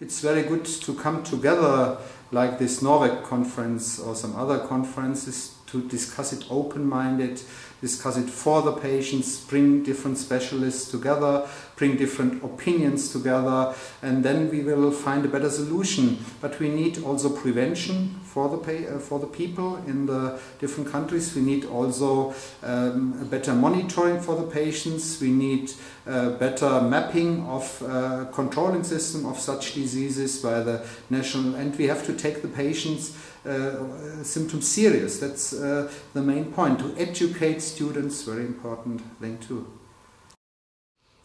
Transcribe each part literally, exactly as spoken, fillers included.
It's very good to come together like this NorVect conference or some other conferences to discuss it open-minded, discuss it for the patients, bring different specialists together, bring different opinions together, and then we will find a better solution. But we need also prevention for the, pay, uh, for the people in the different countries. We need also um, a better monitoring for the patients. We need uh, better mapping of uh, controlling system of such diseases by the national, and we have to take the patients' uh, symptoms serious. That's uh, the main point. To educate students, very important thing too.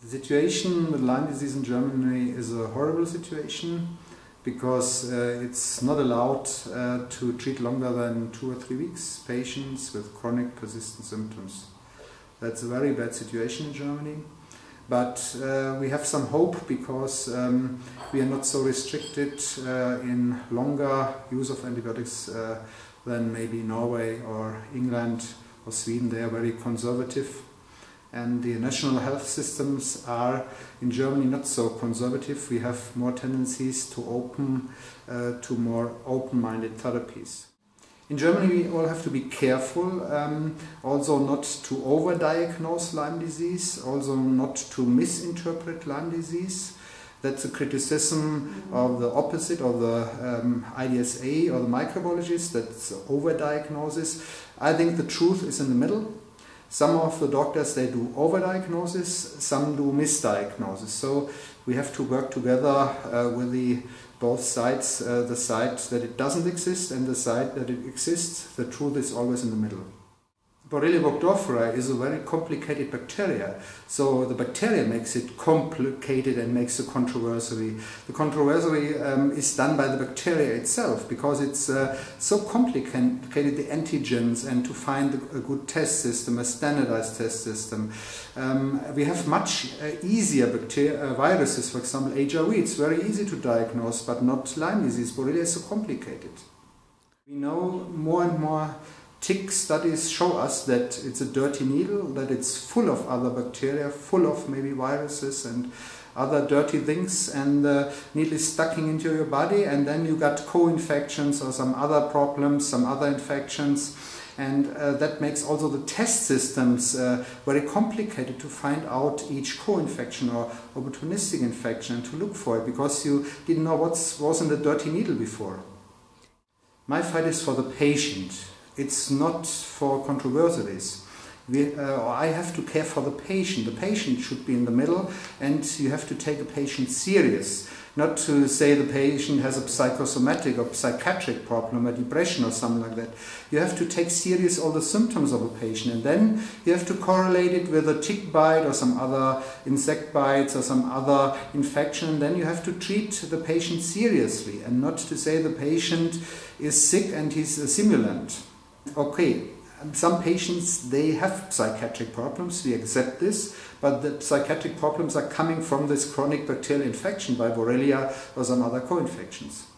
The situation with Lyme disease in Germany is a horrible situation, because uh, it's not allowed uh, to treat longer than two or three weeks patients with chronic persistent symptoms. That's a very bad situation in Germany. But uh, we have some hope, because um, we are not so restricted uh, in longer use of antibiotics uh, than maybe Norway or England or Sweden. They are very conservative. And the national health systems are in Germany not so conservative. We have more tendencies to open uh, to more open-minded therapies. In Germany we all have to be careful, um, also not to over-diagnose Lyme disease, also not to misinterpret Lyme disease. That's a criticism of the opposite, of the um, I D S A or the microbiologists, that's over-diagnosis. I think the truth is in the middle. Some of the doctors, they do overdiagnosis, some do misdiagnosis. So we have to work together uh, with the both sides, uh, the side that it doesn't exist and the side that it exists. The truth is always in the middle. Borrelia burgdorferi is a very complicated bacteria. So the bacteria makes it complicated and makes a controversy. The controversy um, is done by the bacteria itself, because it's uh, so complicated, the antigens, and to find a good test system, a standardized test system. Um, we have much uh, easier bacteria, uh, viruses, for example H I V. It's very easy to diagnose, but not Lyme disease. Borrelia is so complicated. We know more and more tick studies show us that it's a dirty needle, that it's full of other bacteria, full of maybe viruses and other dirty things, and the needle is sticking into your body, and then you got co-infections or some other problems, some other infections, and uh, that makes also the test systems uh, very complicated to find out each co-infection or opportunistic infection and to look for it, because you didn't know what was in the dirty needle before. My fight is for the patient. It's not for controversies. We, uh, I have to care for the patient. The patient should be in the middle, and you have to take a patient serious. Not to say the patient has a psychosomatic or psychiatric problem, a depression or something like that. You have to take serious all the symptoms of a patient, and then you have to correlate it with a tick bite or some other insect bites or some other infection. Then you have to treat the patient seriously, and not to say the patient is sick and he's a simulant. Okay, some patients, they have psychiatric problems, we accept this, but the psychiatric problems are coming from this chronic bacterial infection by Borrelia or some other co-infections.